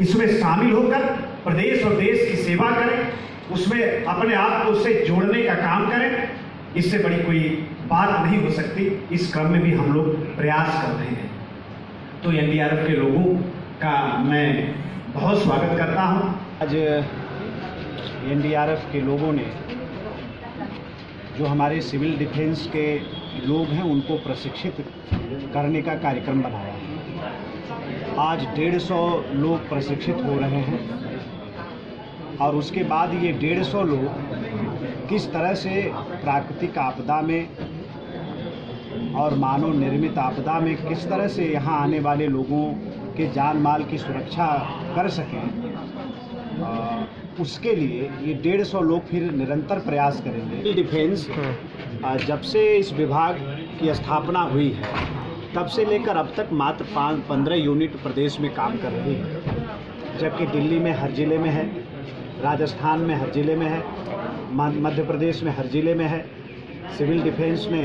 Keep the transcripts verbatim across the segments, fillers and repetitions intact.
इसमें शामिल होकर प्रदेश और देश की सेवा करें, उसमें अपने आप को उससे जोड़ने का काम करें। इससे बड़ी कोई बात नहीं हो सकती। इस क्रम में भी हम लोग प्रयास कर रहे हैं। तो एनडीआरएफ के लोगों का मैं बहुत स्वागत करता हूं। आज एनडीआरएफ के लोगों ने, जो हमारे सिविल डिफेंस के लोग हैं, उनको प्रशिक्षित करने का कार्यक्रम बनाया है। आज डेढ़ सौ लोग प्रशिक्षित हो रहे हैं और उसके बाद ये डेढ़ सौ लोग किस तरह से प्राकृतिक आपदा में और मानव निर्मित आपदा में किस तरह से यहाँ आने वाले लोगों के जान माल की सुरक्षा कर सकें, उसके लिए ये डेढ़ सौ लोग फिर निरंतर प्रयास करेंगे। सिविल डिफेंस जब से इस विभाग की स्थापना हुई है तब से लेकर अब तक मात्र पाँच पंद्रह यूनिट प्रदेश में काम कर रही है, जबकि दिल्ली में हर जिले में है, राजस्थान में हर जिले में है, मध्य प्रदेश में हर जिले में है। सिविल डिफेंस ने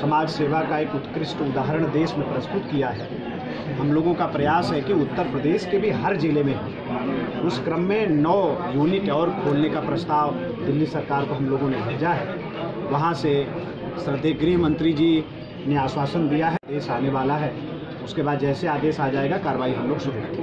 समाज सेवा का एक उत्कृष्ट उदाहरण देश में प्रस्तुत किया है। हम लोगों का प्रयास है कि उत्तर प्रदेश के भी हर जिले में हो। उस क्रम में नौ यूनिट और खोलने का प्रस्ताव दिल्ली सरकार को हम लोगों ने भेजा है। वहाँ से श्रद्धेय गृह मंत्री जी ने आश्वासन दिया है, आदेश आने वाला है। उसके बाद जैसे आदेश आ जाएगा कार्रवाई हम लोग शुरू करेंगे।